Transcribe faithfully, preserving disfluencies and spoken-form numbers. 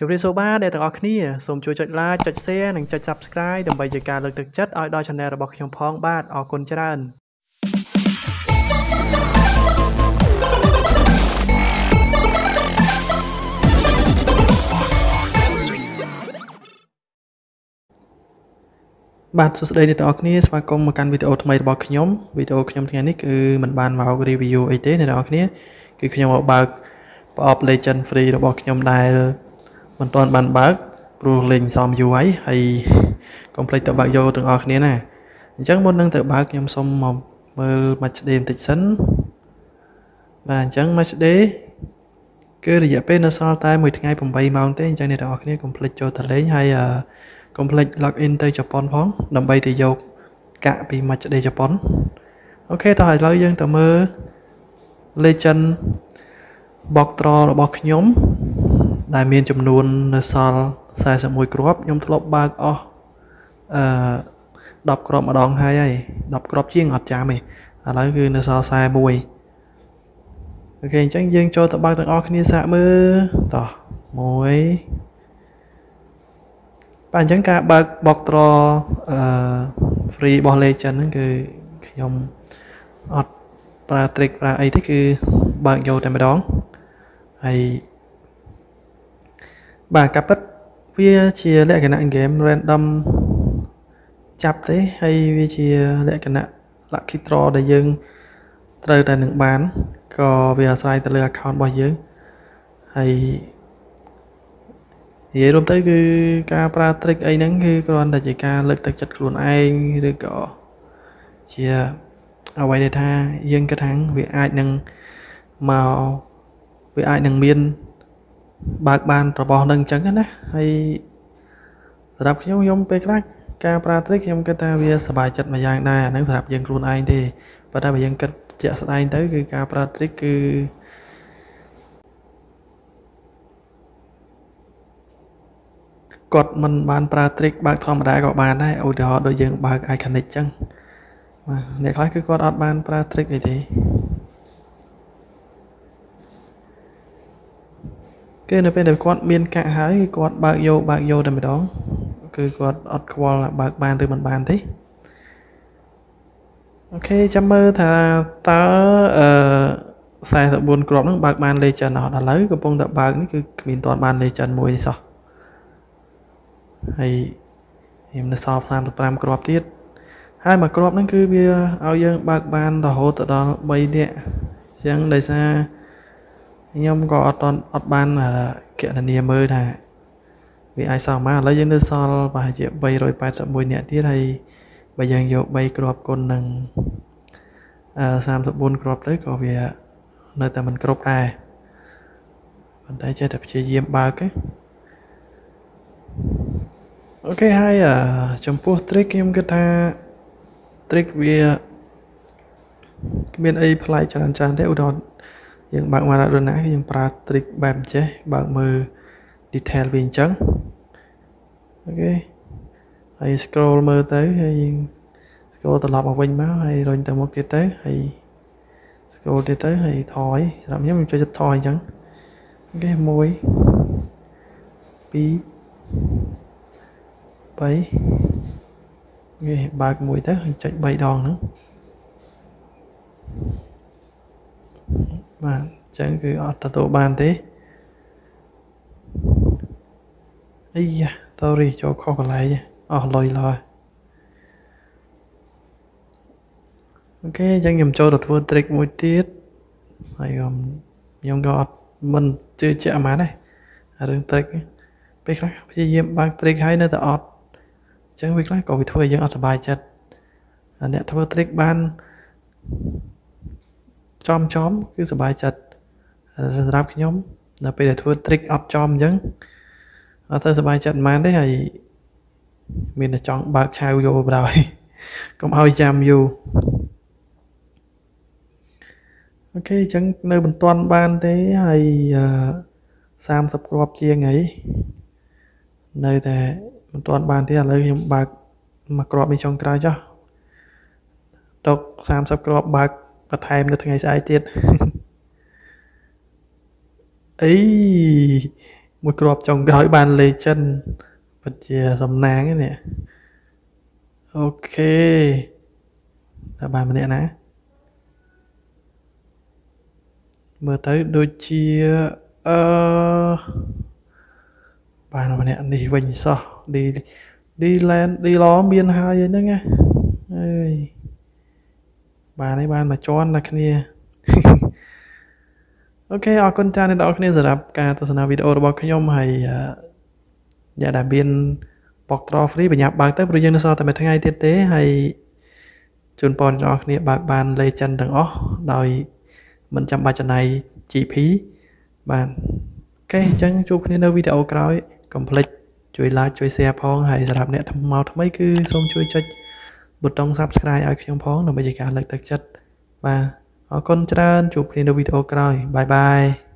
จบเรียนโซบ้าเดี๋ยวต่อคนี้สมช่วยจัดไลค์จัดแชร์หนึ่งจัด subscribe ดำไปจัดการเลือกตัดจัดออยดอยชาแนลระบบของพ้องบ้านออกคนเจริญบาทสุดเลยเดี๋ยวต่อคนี้สมาคมมาการวิดีโอทำไมระบบขยมวิดีโอขยมที่นี่คือเหมือนบานมาเอารีวิวไอเต้เดี๋ยวต่อคนี้คือขยมเอาบาทประกอบเลยจันฟรีระบบขยมได้มันตอนบันบักปลูกเล็งซอมอยู่ไว้ให้คอมเพล็กต์บักโยถึงออกนี้นะจังบนนั่งแต่บักยำส้มมอมเมื่อมาเดิมติดสันมาจังมาเดิมก็ระยะเป็นสองตายมือถึงไงผมไปมองเต้จังในออกนี้คอมเพล็กต์โจทย์เล่นให้คอมเพล็กต์ล็อกอินเตอร์จับปอนพ้องนำไปตีโยกะไปมาเดิมจับปอนโอเคต่อเลยยังแต่เมื่อเลจันบอกตรอบอกยมได้เมียนจำนวนในซอลใส่สมุยกรอบยมทลบบางอ๋อดับกรอบมาดองให้ดับกรอบเชียงอัดจามอีกอะไรคือในซอลใส่บุยโอเคจังยิงโจตบางต่างอ๋อคืนนี้สะมือต่อมวยปั่นจังกะบางบอกตรอฟรีบอลเลจันนั่นคือยมอัดปลาตริกปลาไอที่คือบางโยแต่มาดองไอบางกับปั๊บวิ่งเชียร์เล่นกันนะเกม random จับเตะให้วิ่งเชียร์เล่นกันนะหลักคิดรอได้ยังเติร์ดได้หนึ่งบ้านก็วิ่งสไลด์เติร์ด account บ่อยเยอะให้ยังรวมtới คือการปราตริกไอ้นั่นคือกรอนแต่จีการเลิกตัดจัดกลุ่นไอ้หรือก็เชียร์เอาไว้ในท่ายังกระทั่งวิ่งไอ้นั่งเมาวิ่งไอ้นั่งเมียนบางบานระบอบหนึ่งจังนะให้รับยมยมไปครั้งการปราตริกยมกตาเวียสบายจัดมาอย่างได้นั่งสลับยังกลุ่นไอเดประดาบยังกจะสไลด์ได้คือการปราตริกคือก่อนมันบานปราตริกบางทอมได้ก็บานได้เอาเดาโดยยังบางไอคันนิจังเนี่ยคล้ายคือก่อนอัดบานปราตริกไอเดก็ในเป็นแบบกอดเมียนกะหายกอดบางโยบางโยแต่ไม่ดองคือกอดอดควอลบางบานหรือมันบานที่โอเคจำเมื่อถ้าตาใส่ตะบุญกรอบนั่งบางบานเลยจันหอดอะไรก็ปงตะบางนี่คือมีตอนบานเลยจันมวยสิให้ยิมในซอฟตามตะปรามกรอบที่ให้มากรอบนั่นคือเบียเอายังบางบานต่อโหตะดอใบเนี่ยยังเลยซะยมก็ตอนอัดบ้านเกี่ยนเนียมือนะวิไอสาวมาแล้วยังเดินซอลไปเจ็บใบโรยไปสมุยเนี่ยที่ไทยใบยังโยกใบกรอบคนหนึ่งสามสมบูรณ์กรอบเลยก็เวียในแต่มันกรอบได้มันได้จะแบบจะเยี่ยมบ้างก็โอเคให้จำพวกทริคยมก็ท่าทริคเวียเมียนไอพลายจานจานได้อุดรยังบางมาแล้วนะยังปราตริกแบบเจ๊บางมือดีเทลวิ่งจังโอเคไอ้สครอลมือเต๋อไอ้สครอลตลอดมาวิ่งมาไอ้โดนแต่หมดเต๋อไอ้สครอลเต๋อไอ้ถอยสามเนี้ยมันจะจะถอยจังโอเคมวยปีไปโอเคบางมวยเต๋อจัดใบดองนะมาจังคืออัตโตบานเต้ไอ้ยะตอรี่โจข้อกันไรเนี่ยอ๋อลอยลอยโอเคจังยมโจตัดตัวตริกมวยตีดไอ้ยมยมก็มันเจอเจ้ามาได้เรื่องตริกไปครับไปเยี่ยมบางตริกให้นะแต่อดจังวิกฤตก็วิทย์ยังอัดสบายจัดอันเนี้ยตัวตริกบานจอมจอมคือสบายจัดรับขยมเราไปเดี๋ยวทัวร์ทริคอัพจอมยังเอาเธอสบายจัดมาได้ให้มีแต่จองบากชาวโยบรายก็เอาจามอยู่โอเคจังในบนตอนบานได้ให้สามสับกรอบเจียงไงในแต่บนตอนบานที่อะไรบากมากรอบมีช่องกลางจ้ะตกสามสับกรอบบากปัดไทม์จะทำไงสายเจ็ดเอ้ย มุดกรอบจงร้อยบานเลยจันปัจเจกสำนางนี่โอเคแต่บานมันเนี่ยนะเมื่อถึงโดยเชียเออบานมันเนี่ยดีวิ่งซะดีดีแลนดีล้อมเบียนหายอย่างนั้นไงบานในบานมาจอนนะคันนี้โอเคออกคนจานในดอกนี้สำหรับการตัดสินวิดีโอระบบขยมให้อย่าด่าเบียนปอกตรอฟรีเป็นหยาบบางแต่ประโยชน์ในซอแต่ไม่ทั้งไงเต้ๆให้จุนปอนดอกนี้บางบานเลยจันต่างอ๋อโดยมันจำบาจันในจีพีบานโอเคจังจุกนี้ในวิดีโอกร้อยคอมพลีทช่วยไลค์ช่วยแชร์พ้องให้สำหรับเนี่ยทำเมาทำไมคือส่งช่วยจัดบุตรต้องซับสไครบ์ไอคิมพ้องหนุ่มบรรยากาศเลิกตักจัดมาขอบคุณจ้าจูบในวิดีโอกร้อยบายบาย